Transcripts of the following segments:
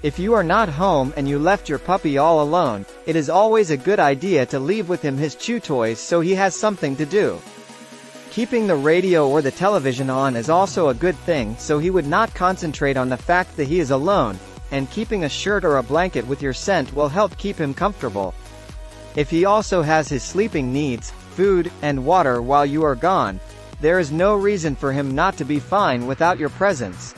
If you are not home and you left your puppy all alone, it is always a good idea to leave with him his chew toys so he has something to do. Keeping the radio or the television on is also a good thing so he would not concentrate on the fact that he is alone, and keeping a shirt or a blanket with your scent will help keep him comfortable. If he also has his sleeping needs, food, and water while you are gone, there is no reason for him not to be fine without your presence.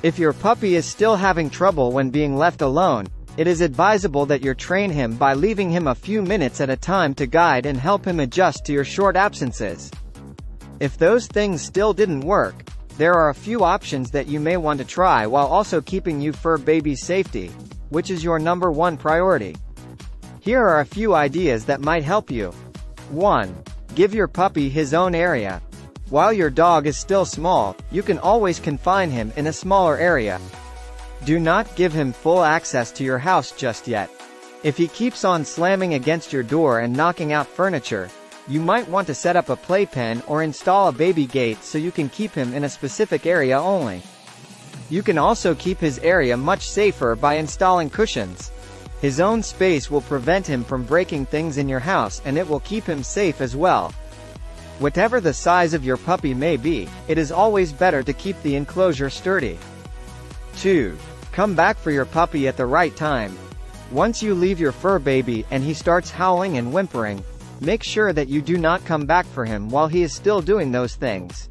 If your puppy is still having trouble when being left alone, it is advisable that you train him by leaving him a few minutes at a time to guide and help him adjust to your short absences. If those things still didn't work, there are a few options that you may want to try while also keeping you fur baby's safety, which is your #1 priority. Here are a few ideas that might help you. 1. Give your puppy his own area. While your dog is still small, you can always confine him in a smaller area. Do not give him full access to your house just yet. If he keeps on slamming against your door and knocking out furniture, you might want to set up a playpen or install a baby gate so you can keep him in a specific area only. You can also keep his area much safer by installing cushions. His own space will prevent him from breaking things in your house, and it will keep him safe as well. Whatever the size of your puppy may be, it is always better to keep the enclosure sturdy. 2. Come back for your puppy at the right time. Once you leave your fur baby and he starts howling and whimpering, make sure that you do not come back for him while he is still doing those things.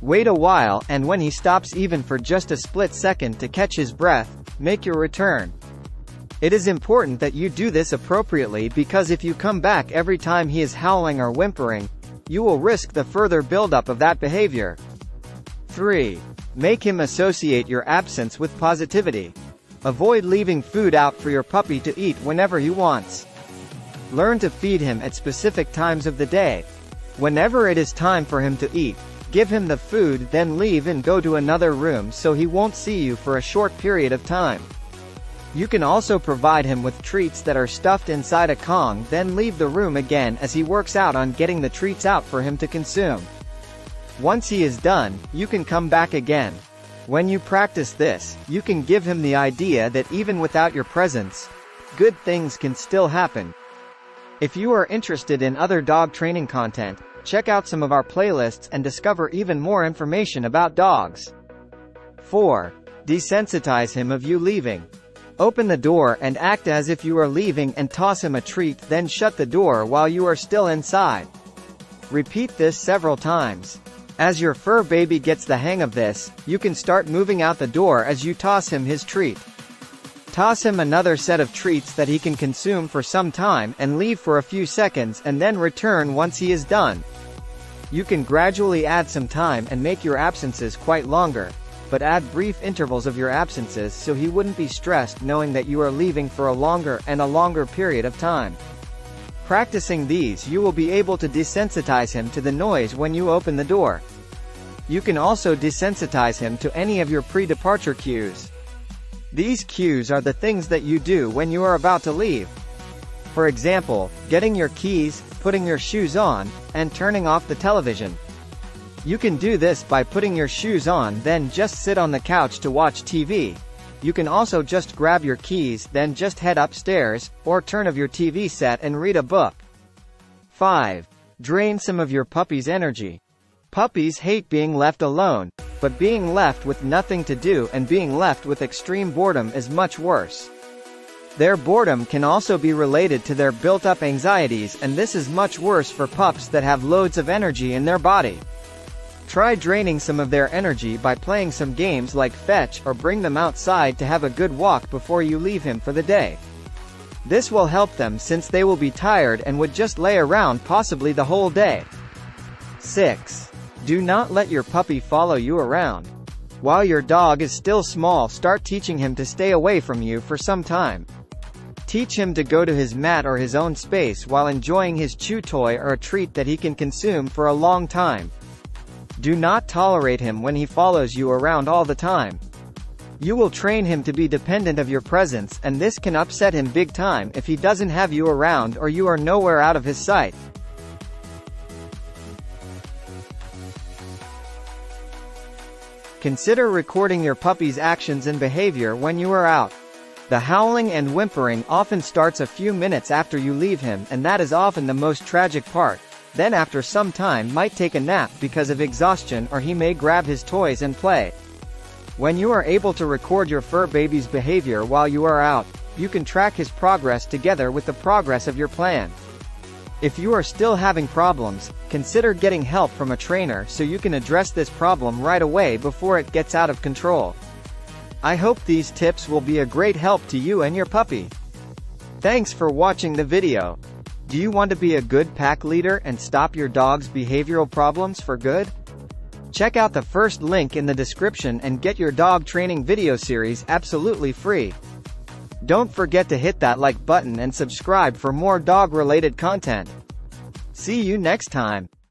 Wait a while, and when he stops even for just a split second to catch his breath, make your return. It is important that you do this appropriately, because if you come back every time he is howling or whimpering, you will risk the further buildup of that behavior. 3. Make him associate your absence with positivity. Avoid leaving food out for your puppy to eat whenever he wants. Learn to feed him at specific times of the day. Whenever it is time for him to eat, give him the food, then leave and go to another room so he won't see you for a short period of time. You can also provide him with treats that are stuffed inside a Kong, then leave the room again as he works out on getting the treats out for him to consume. Once he is done, you can come back again. When you practice this, you can give him the idea that even without your presence, good things can still happen. If you are interested in other dog training content, check out some of our playlists and discover even more information about dogs. 4. Desensitize him of you leaving. Open the door and act as if you are leaving and toss him a treat, then shut the door while you are still inside. Repeat this several times. As your fur baby gets the hang of this, you can start moving out the door as you toss him his treat. Toss him another set of treats that he can consume for some time and leave for a few seconds, and then return once he is done. You can gradually add some time and make your absences quite longer, but add brief intervals of your absences so he wouldn't be stressed knowing that you are leaving for a longer period of time. Practicing these, you will be able to desensitize him to the noise when you open the door. You can also desensitize him to any of your pre-departure cues. These cues are the things that you do when you are about to leave. For example, getting your keys, putting your shoes on, and turning off the television. You can do this by putting your shoes on, then just sit on the couch to watch TV. You can also just grab your keys, then just head upstairs, or turn off your TV set and read a book. 5. Drain some of your puppy's energy. Puppies hate being left alone, but being left with nothing to do and being left with extreme boredom is much worse. Their boredom can also be related to their built-up anxieties, and this is much worse for pups that have loads of energy in their body. Try draining some of their energy by playing some games like fetch, or bring them outside to have a good walk before you leave him for the day. This will help them, since they will be tired and would just lay around possibly the whole day. 6. Do not let your puppy follow you around. While your dog is still small, start teaching him to stay away from you for some time. Teach him to go to his mat or his own space while enjoying his chew toy or a treat that he can consume for a long time. Do not tolerate him when he follows you around all the time. You will train him to be dependent of your presence, and this can upset him big time if he doesn't have you around or you are nowhere out of his sight. Consider recording your puppy's actions and behavior when you are out. The howling and whimpering often starts a few minutes after you leave him, and that is often the most tragic part. Then after some time might take a nap because of exhaustion, or he may grab his toys and play. When you are able to record your fur baby's behavior while you are out, you can track his progress together with the progress of your plan. If you are still having problems, consider getting help from a trainer so you can address this problem right away before it gets out of control. I hope these tips will be a great help to you and your puppy. Thanks for watching the video. Do you want to be a good pack leader and stop your dog's behavioral problems for good? Check out the first link in the description and get your dog training video series absolutely free. Don't forget to hit that like button and subscribe for more dog-related content. See you next time.